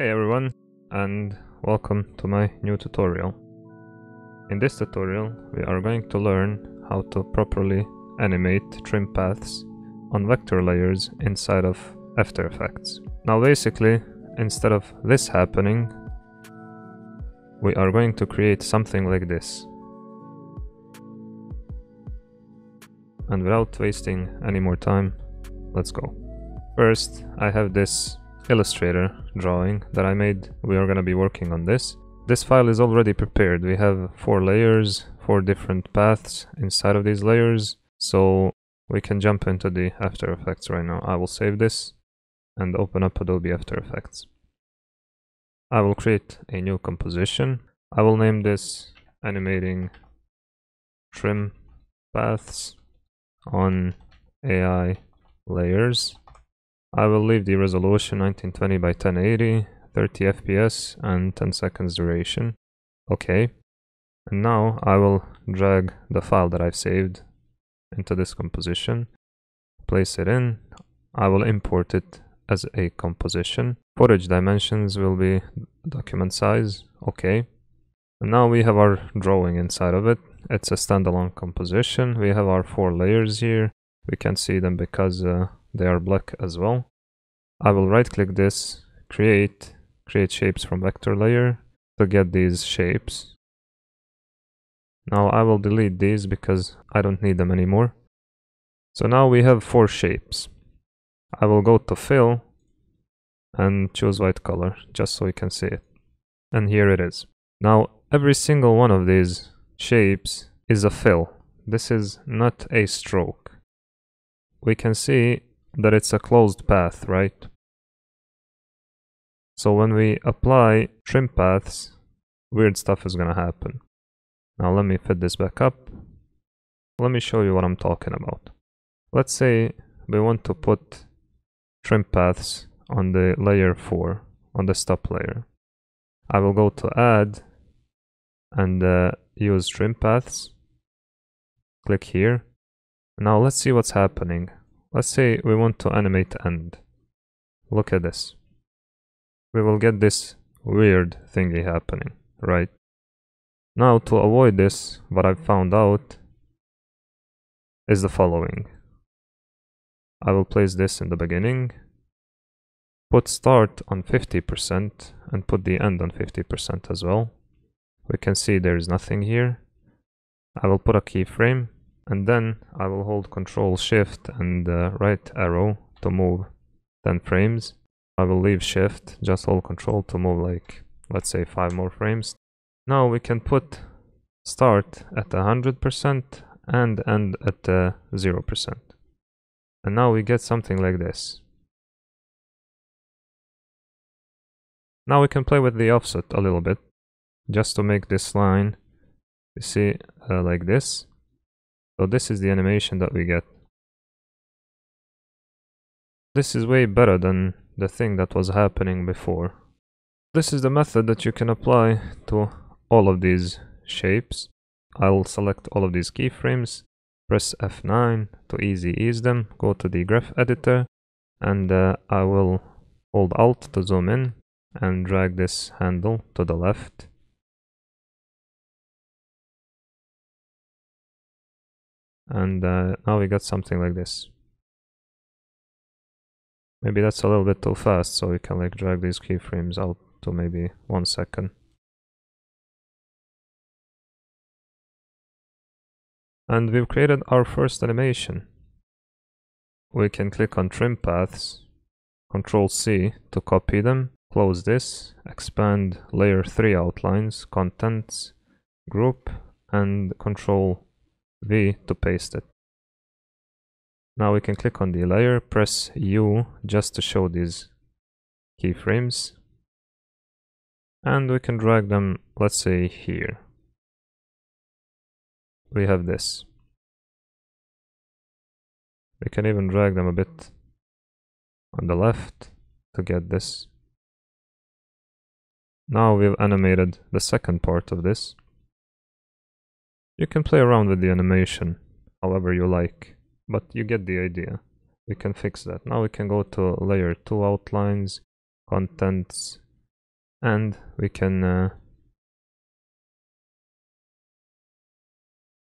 Hey everyone, and welcome to my new tutorial. In this tutorial we are going to learn how to properly animate trim paths on vector layers inside of After Effects. Now basically, instead of this happening, we are going to create something like this. And without wasting any more time, let's go. First, I have this Illustrator drawing that I made. We are going to be working on this. This file is already prepared. We have 4 layers, 4 different paths inside of these layers, so we can jump into the After Effects right now. I will save this and open up Adobe After Effects. I will create a new composition. I will name this Animating Trim Paths on AI Layers. I will leave the resolution 1920 by 1080, 30 FPS and 10 seconds duration. Okay. And now I will drag the file that I've saved into this composition, place it in. I will import it as a composition. Footage dimensions will be document size. Okay. And now we have our drawing inside of it. It's a standalone composition. We have our 4 layers here. We can't see them because they are black as well. I will right click this, create shapes from vector layer to get these shapes. Now I will delete these because I don't need them anymore. So now we have 4 shapes. I will go to fill and choose white color just so we can see it. And here it is. Now every single one of these shapes is a fill. This is not a stroke. We can see that it's a closed path, right? So when we apply trim paths, weird stuff is gonna happen. Now let me fit this back up. Let me show you what I'm talking about. Let's say we want to put trim paths on the layer 4, on the stop layer. I will go to add and use trim paths. Click here. Now let's see what's happening. Let's say we want to animate end. Look at this. We will get this weird thingy happening, right? Now to avoid this, what I've found out is the following. I will place this in the beginning, put start on 50% and put the end on 50% as well. We can see there is nothing here. I will put a keyframe. And then I will hold Ctrl-Shift and right arrow to move 10 frames. I will leave Shift, just hold Ctrl to move like, let's say 5 more frames. Now we can put start at 100% and end at 0%. And now we get something like this. Now we can play with the offset a little bit, just to make this line, you see, like this. So this is the animation that we get. This is way better than the thing that was happening before. This is the method that you can apply to all of these shapes. I'll select all of these keyframes, press F9 to easy ease them, go to the graph editor, and I will hold Alt to zoom in and drag this handle to the left. And now we got something like this. Maybe that's a little bit too fast, so we can like drag these keyframes out to maybe 1 second. And we've created our first animation. We can click on trim paths, Ctrl+C to copy them, close this, expand layer 3 outlines, contents, group, and Ctrl+V to paste it. Now we can click on the layer, press U just to show these keyframes, and we can drag them, let's say here. We have this. We can even drag them a bit on the left to get this. Now we've animated the second part of this. You can play around with the animation however you like, but you get the idea. We can fix that. Now we can go to layer 2 outlines, contents, and we can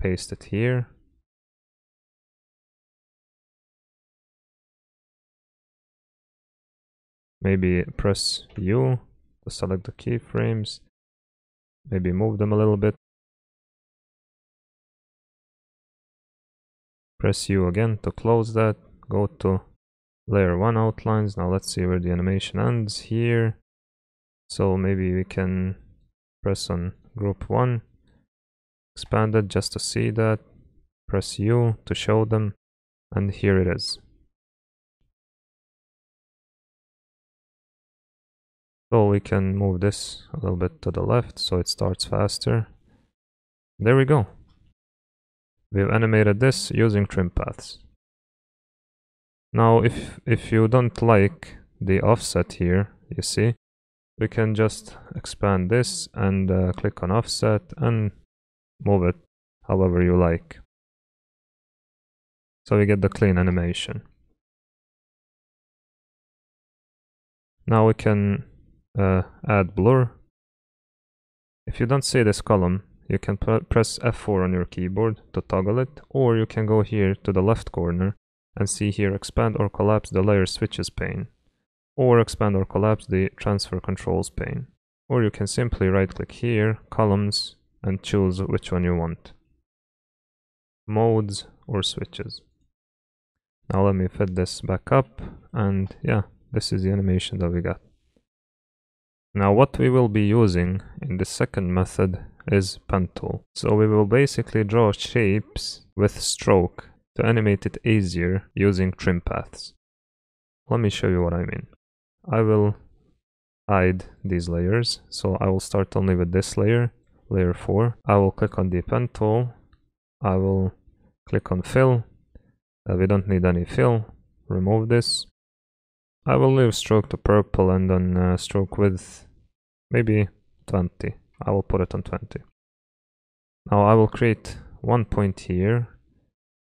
paste it here. Maybe press U to select the keyframes, maybe move them a little bit. Press U again to close that, go to layer 1 outlines. Now let's see where the animation ends here. So maybe we can press on group 1, expand it just to see that, press U to show them, and here it is. So we can move this a little bit to the left so it starts faster. There we go. We've animated this using trim paths. Now if you don't like the offset here, you see, we can just expand this and click on offset and move it however you like. So we get the clean animation. Now we can add blur. If you don't see this column, you can press F4 on your keyboard to toggle it, or you can go here to the left corner and see here expand or collapse the layer switches pane, or expand or collapse the transfer controls pane, or you can simply right click here, columns, and choose which one you want, modes or switches. Now let me fit this back up, and yeah, this is the animation that we got. Now what we will be using in the second method is pen tool. So we will basically draw shapes with stroke to animate it easier using trim paths. Let me show you what I mean. I will hide these layers, so I will start only with this layer, layer 4. I will click on the pen tool, I will click on fill, we don't need any fill, remove this. I will leave stroke to purple and then stroke width maybe 20. I will put it on 20. Now I will create one point here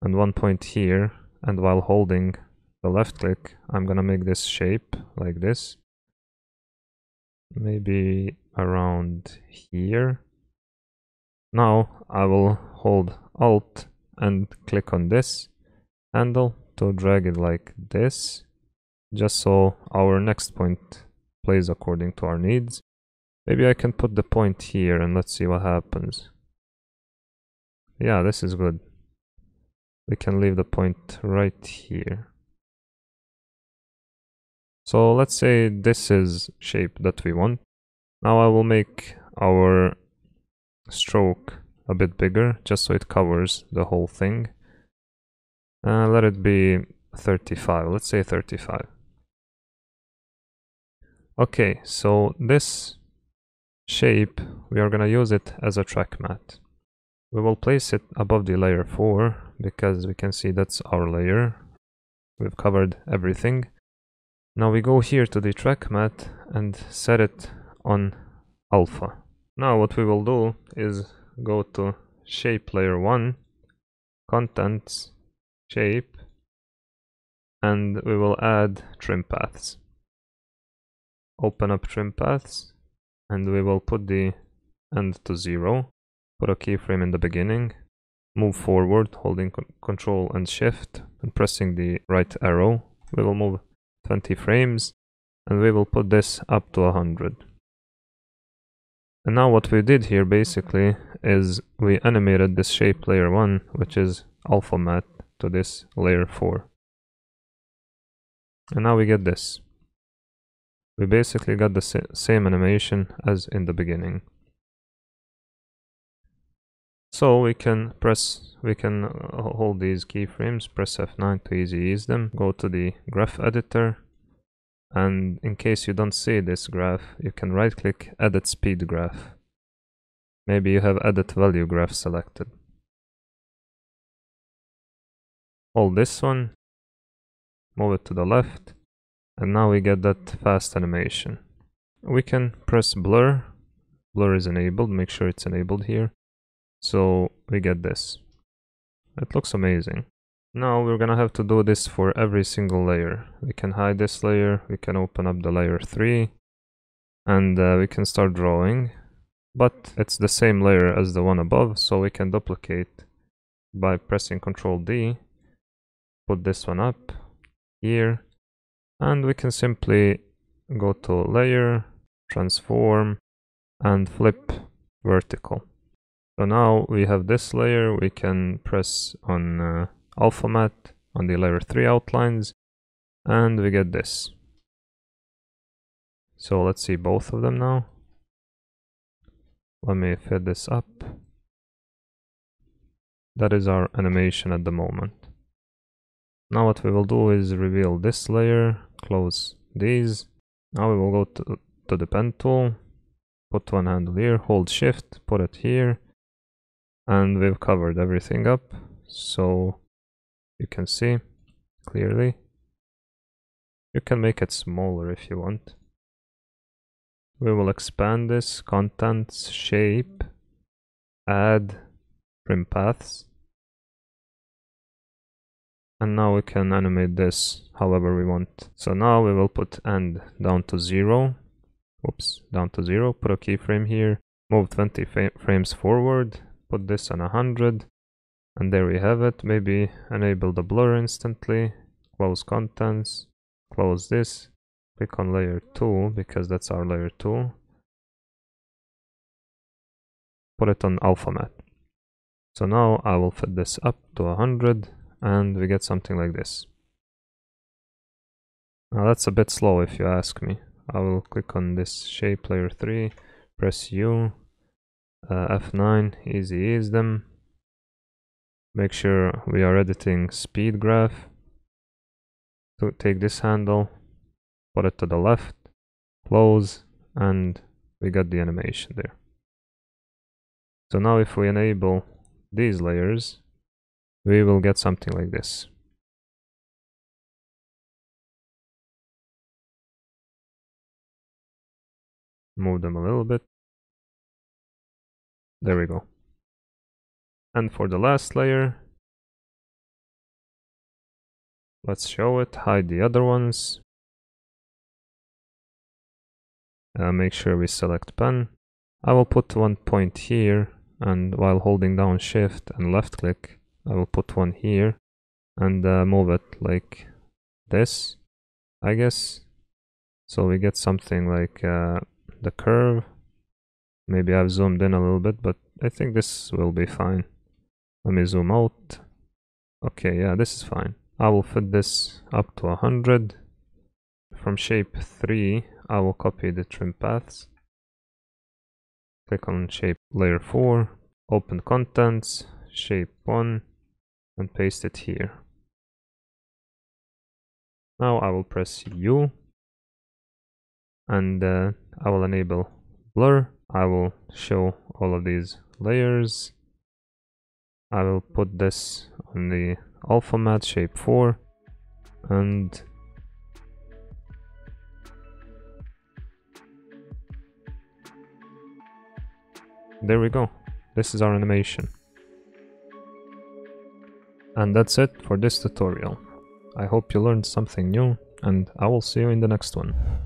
and one point here, and while holding the left click, I'm gonna make this shape like this. Maybe around here. Now I will hold Alt and click on this handle to drag it like this, just so our next point plays according to our needs. Maybe I can put the point here and let's see what happens. Yeah, this is good. We can leave the point right here. So let's say this is shape that we want. Now I will make our stroke a bit bigger just so it covers the whole thing. Let it be 35, let's say 35. Okay, so this shape, we are going to use it as a track mat. We will place it above the layer 4 because we can see that's our layer. We've covered everything. Now we go here to the track mat and set it on alpha. Now what we will do is go to shape layer 1, contents, shape, and we will add trim paths. Open up trim paths, and we will put the end to 0, put a keyframe in the beginning, move forward holding Control and Shift and pressing the right arrow. We will move 20 frames and we will put this up to 100. And now what we did here basically is we animated this shape layer 1, which is alpha mat, to this layer 4. And now we get this. We basically got the same animation as in the beginning. So we can hold these keyframes, press F9 to easy ease them, go to the graph editor, and in case you don't see this graph, you can right click edit speed graph. Maybe you have edit value graph selected. Hold this one, move it to the left, and now we get that fast animation. We can press blur. Blur is enabled, make sure it's enabled here. So we get this. It looks amazing. Now we're gonna have to do this for every single layer. We can hide this layer, we can open up the layer 3, and we can start drawing, but it's the same layer as the one above, so we can duplicate by pressing Ctrl D, put this one up here, and we can simply go to layer, transform, and flip vertical. So now we have this layer, we can press on alpha matte on the layer 3 outlines, and we get this. So let's see both of them now. Let me fill this up. That is our animation at the moment. Now what we will do is reveal this layer, close these. Now we will go to the pen tool, put one handle here, hold shift, put it here, and we've covered everything up, so you can see clearly. You can make it smaller if you want. We will expand this, contents, shape, add trim paths. And now we can animate this however we want. So now we will put end down to 0. Oops, down to 0. Put a keyframe here. Move 20 frames forward. Put this on 100. And there we have it. Maybe enable the blur instantly. Close contents. Close this. Click on layer 2 because that's our layer 2. Put it on alpha matte. So now I will fit this up to 100. And we get something like this. Now that's a bit slow if you ask me. I will click on this shape layer 3, press U, F9, easy ease them. Make sure we are editing speed graph. So take this handle, put it to the left, close, and we got the animation there. So now if we enable these layers, we will get something like this. Move them a little bit. There we go. And for the last layer, let's show it, hide the other ones. Make sure we select pen. I will put one point here, and while holding down shift and left click, I will put one here and move it like this, I guess. So we get something like the curve. Maybe I've zoomed in a little bit, but I think this will be fine. Let me zoom out. Okay, yeah, this is fine. I will fit this up to 100. From shape 3, I will copy the trim paths. Click on shape layer 4, open contents, shape 1. And paste it here. Now I will press U, and I will enable blur. I will show all of these layers. I will put this on the alpha matte shape 4, and there we go. This is our animation. And that's it for this tutorial. I hope you learned something new, and I will see you in the next one.